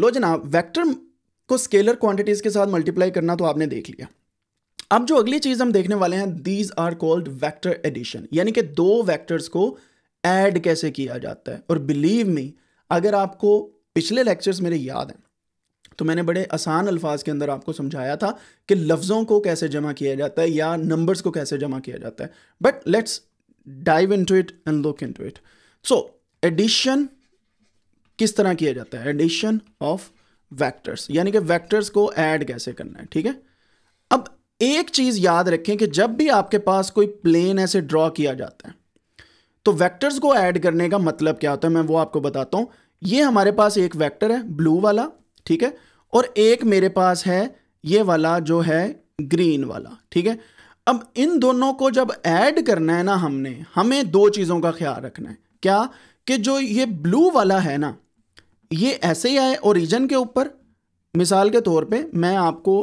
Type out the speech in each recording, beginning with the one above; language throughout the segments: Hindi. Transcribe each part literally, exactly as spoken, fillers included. लो जनाब, वेक्टर को स्केलर क्वांटिटीज के साथ मल्टीप्लाई करना तो आपने देख लिया। अब जो अगली चीज हम देखने वाले हैं, these are called vector addition, यानी कि दो वेक्टर्स को ऐड कैसे किया जाता है। और बिलीव मी, अगर आपको पिछले लेक्चर्स मेरे याद हैं तो मैंने बड़े आसान अल्फाज के अंदर आपको समझाया था कि लफ्ज़ों को कैसे जमा किया जाता है या नंबर्स को कैसे जमा किया जाता है। But let's dive into it and look into it. So addition किस तरह किया जाता है, एडिशन ऑफ वेक्टर्स, यानी कि वेक्टर्स को ऐड कैसे करना है। ठीक है, अब एक चीज़ याद रखें कि जब भी आपके पास कोई प्लेन ऐसे ड्रॉ किया जाता है तो वेक्टर्स को ऐड करने का मतलब क्या होता है, मैं वो आपको बताता हूँ। ये हमारे पास एक वेक्टर है ब्लू वाला, ठीक है, और एक मेरे पास है ये वाला जो है ग्रीन वाला, ठीक है। अब इन दोनों को जब ऐड करना है ना हमने, हमें दो चीज़ों का ख्याल रखना है। क्या कि जो ये ब्लू वाला है ना, ये ऐसे ही है ओरिजिन के ऊपर। मिसाल के तौर पे मैं आपको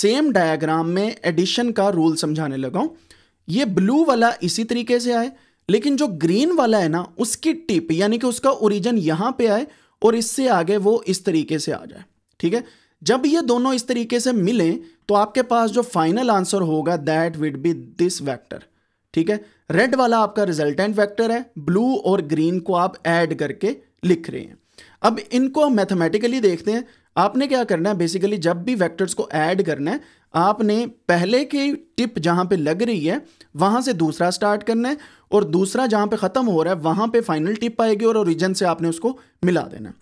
सेम डायग्राम में एडिशन का रूल समझाने लगा हूँ। ये ब्लू वाला इसी तरीके से आए, लेकिन जो ग्रीन वाला है ना उसकी टिप यानी कि उसका ओरिजिन यहाँ पे आए और इससे आगे वो इस तरीके से आ जाए। ठीक है, जब ये दोनों इस तरीके से मिलें तो आपके पास जो फाइनल आंसर होगा that width be this vector. ठीक है, रेड वाला आपका रिजल्टेंट वेक्टर है, ब्लू और ग्रीन को आप ऐड करके लिख रहे हैं। अब इनको मैथमेटिकली देखते हैं। आपने क्या करना है, बेसिकली जब भी वेक्टर्स को ऐड करना है आपने पहले की टिप जहाँ पे लग रही है वहाँ से दूसरा स्टार्ट करना है और दूसरा जहाँ पे ख़त्म हो रहा है वहाँ पे फाइनल टिप आएगी और ओरिजिन से आपने उसको मिला देना है।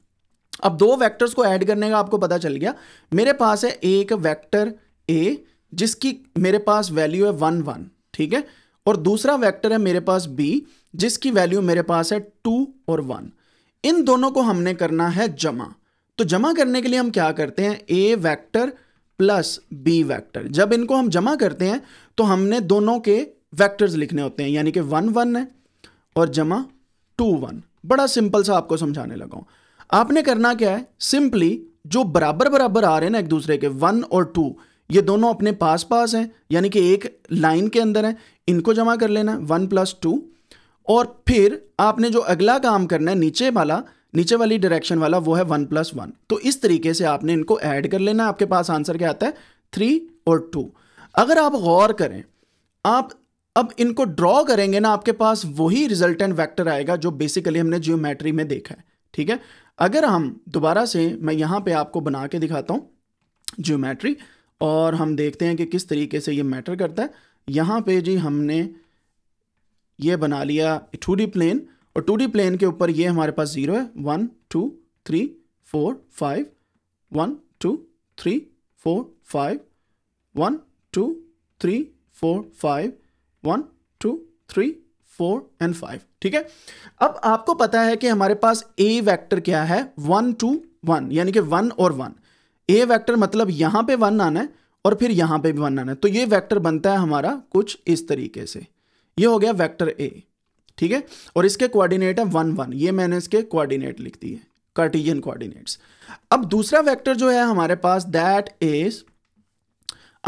अब दो वेक्टर्स को ऐड करने का आपको पता चल गया। मेरे पास है एक वेक्टर ए जिसकी मेरे पास वैल्यू है वन वन, ठीक है, और दूसरा वेक्टर है मेरे पास बी जिसकी वैल्यू मेरे पास है टू और वन। इन दोनों को हमने करना है जमा। तो जमा करने के लिए हम क्या करते हैं, A vector plus B vector, जब इनको हम जमा करते हैं तो हमने दोनों के वेक्टर्स लिखने होते हैं, यानी कि वन वन है और जमा टू वन। बड़ा सिंपल सा आपको समझाने लगा हूँ। आपने करना क्या है, सिंपली जो बराबर बराबर आ रहे हैं ना एक दूसरे के, वन और टू, ये दोनों अपने पास पास हैं यानी कि एक लाइन के अंदर हैं, इनको जमा कर लेना है वन प्लस टू। और फिर आपने जो अगला काम करना है नीचे वाला, नीचे वाली डायरेक्शन वाला, वो है वन प्लस वन। तो इस तरीके से आपने इनको ऐड कर लेना है। आपके पास आंसर क्या आता है, थ्री और टू। अगर आप गौर करें, आप अब इनको ड्रॉ करेंगे ना, आपके पास वही रिजल्टेंट वेक्टर आएगा जो बेसिकली हमने जियोमेट्री में देखा है। ठीक है, अगर हम दोबारा से, मैं यहाँ पे आपको बना के दिखाता हूँ जियोमेट्री, और हम देखते हैं कि किस तरीके से ये मैटर करता है। यहाँ पे जी हमने ये बना लिया टू डी प्लेन, और टू डी प्लेन के ऊपर ये हमारे पास जीरो है, one two three four five, one two three four five, one two three four five, one two three four and five. ठीक है, अब आपको पता है कि हमारे पास ए वेक्टर क्या है, वन टू वन, यानी कि वन और वन। ए वेक्टर मतलब यहाँ पे वन आना है और फिर यहाँ पे भी वन आना है। तो ये वेक्टर बनता है हमारा कुछ इस तरीके से। ये हो गया वेक्टर ए, ठीक है, और इसके कोऑर्डिनेट है वन वन। ये मैंने इसके कोऑर्डिनेट लिख दिए, कार्टेशियन कोऑर्डिनेट्स। अब दूसरा वेक्टर जो है हमारे पास, दैट इज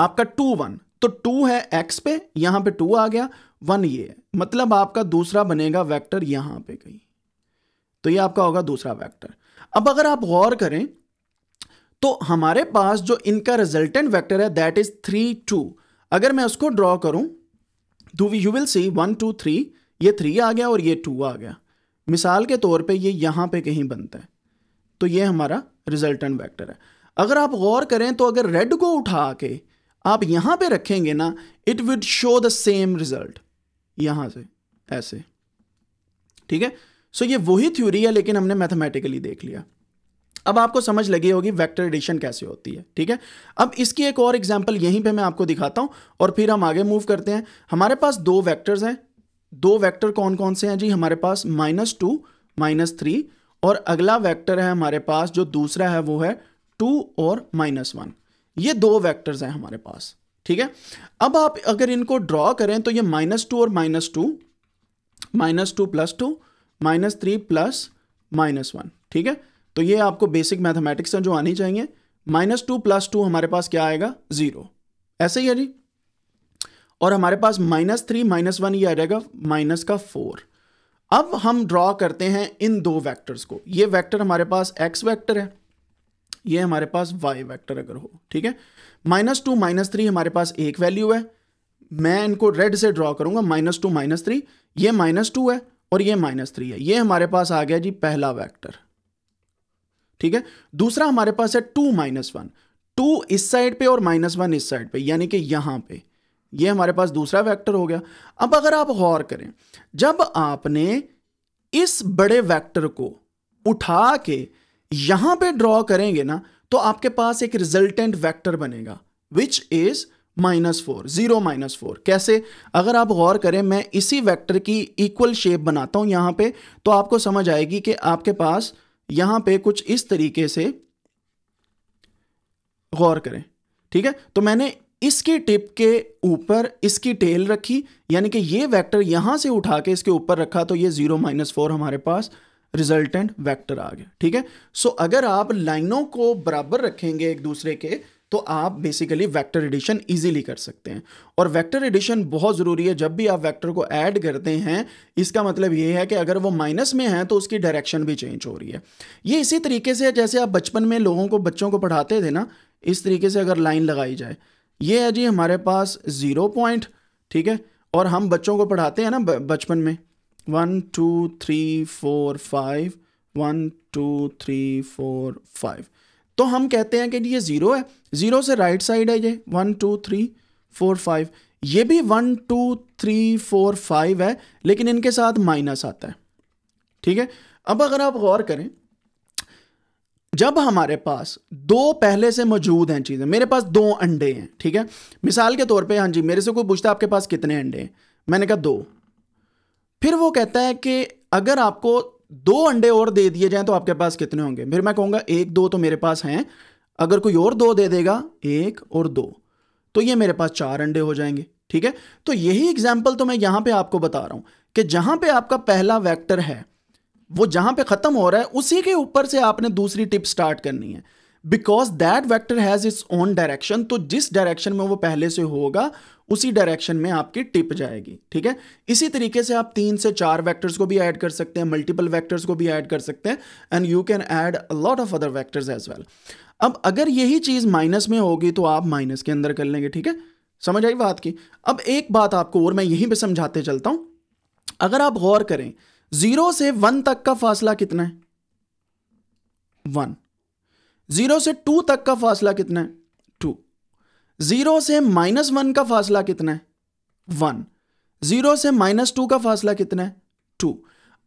आपका टू वन। तो टू है एक्स पे, यहाँ पे टू आ गया, वन ये है, मतलब आपका दूसरा बनेगा वेक्टर यहाँ पे कहीं। तो ये आपका होगा दूसरा वेक्टर। अब अगर आप गौर करें तो हमारे पास जो इनका रिजल्टेंट वेक्टर है दैट इज थ्री टू। अगर मैं उसको ड्रॉ करूं do you will see one two three, ये थ्री आ गया और ये टू आ गया। मिसाल के तौर पे ये यहाँ पे कहीं बनता है, तो ये हमारा रिजल्टेंट वेक्टर है। अगर आप गौर करें तो अगर रेड को उठा के आप यहाँ पे रखेंगे ना, it width show the same result यहाँ से ऐसे। ठीक है, सो ये वही थ्योरी है लेकिन हमने मैथमेटिकली देख लिया। अब आपको समझ लगी होगी वेक्टर एडिशन कैसे होती है। ठीक है, अब इसकी एक और एग्जाम्पल यहीं पर मैं आपको दिखाता हूँ और फिर हम आगे मूव करते हैं। हमारे पास दो वैक्टर्स हैं। दो वेक्टर कौन कौन से हैं जी, हमारे पास माइनस टू, माइनस थ्री, और अगला वेक्टर है हमारे पास जो दूसरा है वो है टू और माइनस वन। ये दो वेक्टर्स हैं हमारे पास। ठीक है, अब आप अगर इनको ड्रॉ करें तो ये माइनस टू और minus two, minus two plus two, minus three plus minus one. ठीक है, तो ये आपको बेसिक मैथमेटिक्स हैं जो आनी चाहिए। माइनस टू प्लस टू हमारे पास क्या आएगा, जीरो, ऐसे ही है जी। और हमारे पास माइनस थ्री माइनस वन, ये आ जाएगा माइनस का फोर। अब हम ड्रॉ करते हैं इन दो वेक्टर्स को। ये वेक्टर हमारे पास एक्स वेक्टर है, ये हमारे पास वाई वेक्टर अगर हो, ठीक है। माइनस टू माइनस थ्री हमारे पास एक वैल्यू है, मैं इनको रेड से ड्रॉ करूंगा। माइनस टू माइनस थ्री, ये माइनस टू है और ये माइनस थ्री है, ये हमारे पास आ गया जी पहला वेक्टर, ठीक है। दूसरा हमारे पास है टू माइनस वन, टू इस साइड पे और माइनस वन इस साइड पे, यानी कि यहाँ पे ये हमारे पास दूसरा वेक्टर हो गया। अब अगर आप गौर करें, जब आपने इस बड़े वेक्टर को उठा के यहाँ पे ड्रॉ करेंगे ना, तो आपके पास एक रिजल्टेंट वेक्टर बनेगा which is minus four, zero minus four. कैसे? अगर आप गौर करें, मैं इसी वेक्टर की इक्वल शेप बनाता हूँ यहाँ पे, तो आपको समझ आएगी कि आपके पास यहाँ पे कुछ इस तरीके से, गौर करें, ठीक है। तो मैंने इसकी टिप के ऊपर इसकी टेल रखी, यानी कि ये वेक्टर यहाँ से उठा के इसके ऊपर रखा, तो ये जीरो माइनस फोर हमारे पास रिजल्टेंट वेक्टर आ गया, ठीक है। सो अगर आप लाइनों को बराबर रखेंगे एक दूसरे के, तो आप बेसिकली वेक्टर एडिशन इजीली कर सकते हैं। और वेक्टर एडिशन बहुत ज़रूरी है, जब भी आप वेक्टर को ऐड करते हैं इसका मतलब ये है कि अगर वो माइनस में है तो उसकी डायरेक्शन भी चेंज हो रही है। ये इसी तरीके से जैसे आप बचपन में लोगों को, बच्चों को पढ़ाते थे ना, इस तरीके से अगर लाइन लगाई जाए, ये है जी हमारे पास ज़ीरो पॉइंट, ठीक है। और हम बच्चों को पढ़ाते हैं ना बचपन में, one two three four five, one two three four five, तो हम कहते हैं कि ये ज़ीरो है, ज़ीरो से राइट साइड है, ये one two three four five, ये भी one two three four five है, लेकिन इनके साथ माइनस आता है, ठीक है। अब अगर आप गौर करें, जब हमारे पास दो पहले से मौजूद हैं चीज़ें, मेरे पास दो अंडे हैं, ठीक है। मिसाल के तौर पे, हाँ जी, मेरे से कोई पूछता है आपके पास कितने अंडे हैं, मैंने कहा दो, फिर वो कहता है कि अगर आपको दो अंडे और दे दिए जाएं तो आपके पास कितने होंगे, फिर मैं कहूँगा एक दो तो मेरे पास हैं, अगर कोई और दो दे देगा, एक और दो, तो ये मेरे पास चार अंडे हो जाएंगे, ठीक है। तो यही एग्जाम्पल तो मैं यहाँ पे आपको बता रहा हूँ कि जहाँ पे आपका पहला वेक्टर है, वो जहाँ पे ख़त्म हो रहा है उसी के ऊपर से आपने दूसरी टिप स्टार्ट करनी है, because that vector has its own direction. तो जिस डायरेक्शन में वो पहले से होगा उसी डायरेक्शन में आपकी टिप जाएगी, ठीक है। इसी तरीके से आप तीन से चार वेक्टर्स को भी ऐड कर सकते हैं, मल्टीपल वेक्टर्स को भी ऐड कर सकते हैं, and you can add a lot of other vectors as well. अब अगर यही चीज़ माइनस में होगी तो आप माइनस के अंदर कर लेंगे, ठीक है, समझ आई बात की। अब एक बात आपको और मैं यहीं पर समझाते चलता हूँ, अगर आप गौर करें जीरो से वन तक का फासला कितना है, वन। जीरो से टू तक का फासला कितना है, टू। जीरो से माइनस वन का फासला कितना है, वन। जीरो से माइनस टू का फासला कितना है, टू।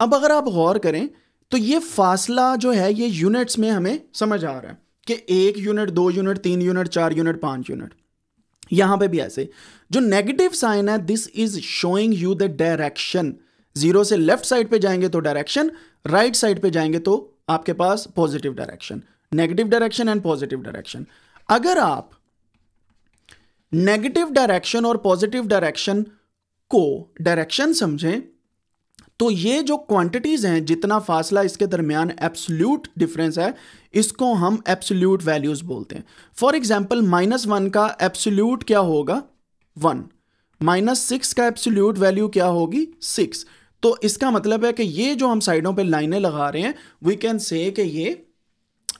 अब अगर आप गौर करें तो ये फासला जो है ये यूनिट्स में हमें समझ आ रहा है कि एक यूनिट, दो यूनिट, तीन यूनिट, चार यूनिट, पांच यूनिट। यहां पे भी ऐसे जो नेगेटिव साइन है, this is showing you the direction. Zero से लेफ्ट साइड पे जाएंगे तो डायरेक्शन, राइट साइड पे जाएंगे तो आपके पास positive direction, negative direction and positive direction. अगर आप नेगेटिव डायरेक्शन और पॉजिटिव डायरेक्शन को डायरेक्शन समझें तो ये जो क्वांटिटीज हैं, जितना फासला इसके दरमियान एब्सोल्यूट डिफरेंस है, इसको हम एब्सोल्यूट वैल्यूज बोलते हैं। फॉर एग्जांपल माइनस वन का एब्सोल्यूट क्या होगा, वन। माइनस सिक्स का एब्सोल्यूट वैल्यू क्या होगी, सिक्स। तो इसका मतलब है कि ये जो हम साइडों पे लाइनें लगा रहे हैं, वी कैन से कि ये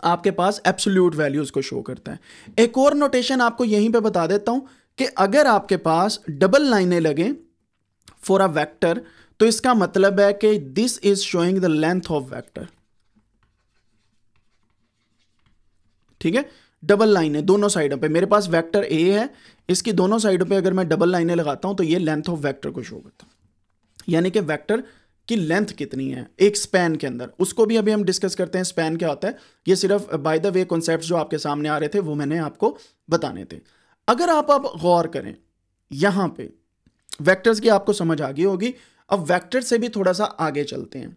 आपके पास एब्सोल्यूट वैल्यूज को शो करता है। एक और नोटेशन आपको यहीं पे बता देता हूं कि अगर आपके पास डबल लाइनें लगें फॉर अ वेक्टर, तो इसका मतलब है कि this is showing the length of vector, ठीक है। डबल लाइनें दोनों साइडों पे, मेरे पास वेक्टर ए है, इसकी दोनों साइडों पे अगर मैं डबल लाइनें लगाता हूं तो ये लेंथ ऑफ वेक्टर को शो करता है, यानी कि वेक्टर कि लेंथ कितनी है एक स्पैन के अंदर। उसको भी अभी हम डिस्कस करते हैं, स्पैन क्या होता है। ये सिर्फ बाय द वे कॉन्सेप्ट्स जो आपके सामने आ रहे थे वो मैंने आपको बताने थे। अगर आप अब गौर करें यहाँ पे वेक्टर्स की आपको समझ आ गई होगी। अब वेक्टर से भी थोड़ा सा आगे चलते हैं,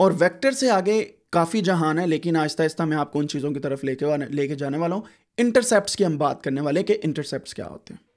और वेक्टर से आगे काफ़ी जहान है, लेकिन आहिस्ता आहिस्ता मैं आपको उन चीज़ों की तरफ लेके लेके जाने वाला हूँ। इंटरसेप्ट्स की हम बात करने वाले कि इंटरसेप्ट्स क्या होते हैं।